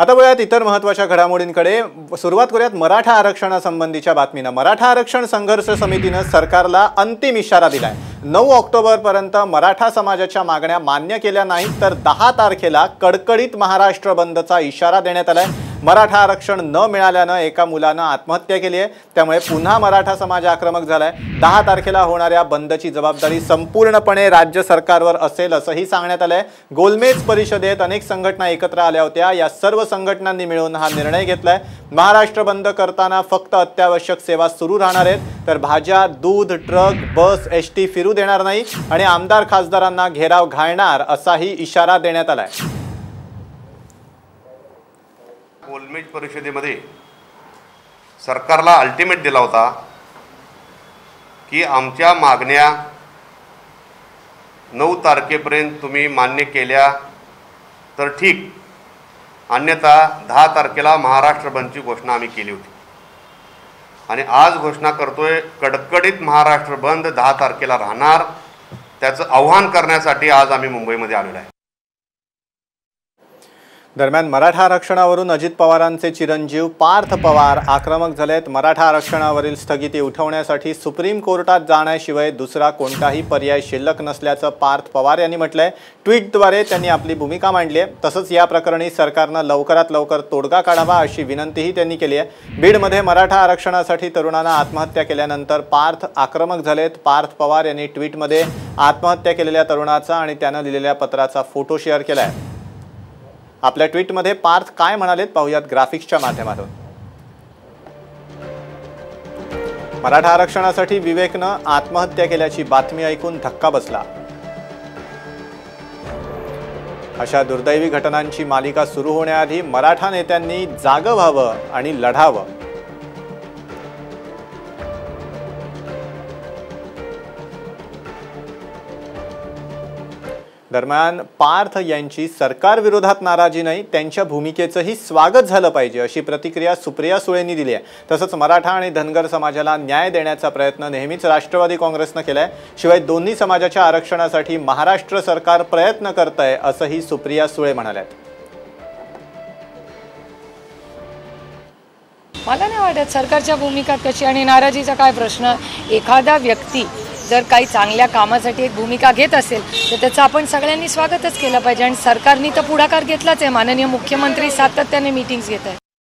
आता बघूयात इतर महत्त्वाच्या घडामोडींकडे. सुरुवात करूयात मराठा आरक्षणासंबंधीच्या बातमींना. मराठा आरक्षण संघर्ष समितीने सरकारला अंतिम इशारा दिलाय. 9 ऑक्टोबरपर्यंत मराठा समाजाच्या मागण्या मान्य केल्या नाहीत तर 10 तारखेला कडकडीत महाराष्ट्र बंदचा इशारा देण्यात आलाय. मराठा आरक्षण न मिळाल्याने एका मुलाने आत्महत्या केली आहे, त्यामुळे पुन्हा मराठा समाज आक्रमक झालाय. 10 तारखेला होणाऱ्या बंदची जबाबदारी संपूर्णपणे राज्य सरकारवर असेल असंही सांगण्यात आलंय. गोलमेज परिषदेत अनेक संघटना एकत्र आल्या होत्या. या सर्व संघटनांनी मिळून हा निर्णय घेतलाय. महाराष्ट्र बंद करताना फक्त अत्यावश्यक सेवा सुरू राहणार आहेत, तर भाज्या, दूध, ट्रक, बस, एसटी फिरू देणार नाही आणि आमदार खासदारांना घेराव घालणार असाही इशारा देण्यात आलाय. गोलमेज परिषदेमध्ये सरकारला अल्टिमेट दिला होता की आमच्या मागण्या 9 तारखेपर्यंत तुम्ही मान्य केल्या तर ठीक, अन्यथा 10 तारखेला महाराष्ट्र बंदची घोषणा आम्ही केली होती आणि आज घोषणा करतोय कडकडीत महाराष्ट्र बंद 10 तारखेला राहणार. त्याचं आव्हान करण्यासाठी आज आम्ही मुंबईमध्ये आलेलो आहे. दरम्यान मराठा आरक्षणावरून अजित पवारांचे चिरंजीव पार्थ पवार आक्रमक झालेत. मराठा आरक्षणावरील स्थगिती उठवण्यासाठी सुप्रीम कोर्टात जाण्याशिवाय दुसरा कोणताही पर्याय शिल्लक नसल्याचं पार्थ पवार यांनी म्हटलंय. ट्विटद्वारे त्यांनी आपली भूमिका मांडली आहे. तसंच या प्रकरणी सरकारनं लवकरात लवकर तोडगा काढावा अशी विनंतीही त्यांनी केली आहे. बीडमध्ये मराठा आरक्षणासाठी तरुणानं आत्महत्या केल्यानंतर पार्थ आक्रमक झालेत. पार्थ पवार यांनी ट्विटमध्ये आत्महत्या केलेल्या तरुणाचा आणि त्यानं लिहिलेल्या पत्राचा फोटो शेअर केला आहे. आपल्या ट्विटमध्ये पार्थ काय म्हणालेत पाहूयात ग्राफिक्सच्या माध्यमातून. मराठा आरक्षणासाठी विवेकनं आत्महत्या केल्याची बातमी ऐकून धक्का बसला. अशा दुर्दैवी घटनांची मालिका सुरू होण्याआधी मराठा नेत्यांनी जागं व्हावं आणि लढावं. दरम्यान पार्थ यांची सरकार विरोधात नाराजी नाही, त्यांच्या भूमिकेचंही स्वागत झालं पाहिजे अशी प्रतिक्रिया सुप्रिया सुळेंनी दिली आहे. तसंच मराठा आणि धनगर समाजाला न्याय देण्याचा प्रयत्न नेहमीच राष्ट्रवादी काँग्रेसनं केलाय. शिवाय दोन्ही समाजाच्या आरक्षणासाठी महाराष्ट्र सरकार प्रयत्न करतंय असंही सुप्रिया सुळे म्हणाल्यात. मला नाही वाटत सरकारच्या भूमिका कशी आणि नाराजीचा काय प्रश्न. एखादा व्यक्ती जर काही चांगल्या कामासाठी एक भूमिका घेत असेल तर त्याचं आपण सगळ्यांनी स्वागतच केलं पाहिजे आणि सरकारने तर पुढाकार घेतलाच आहे. माननीय मुख्यमंत्री सातत्याने मीटिंग्स घेत आहेत.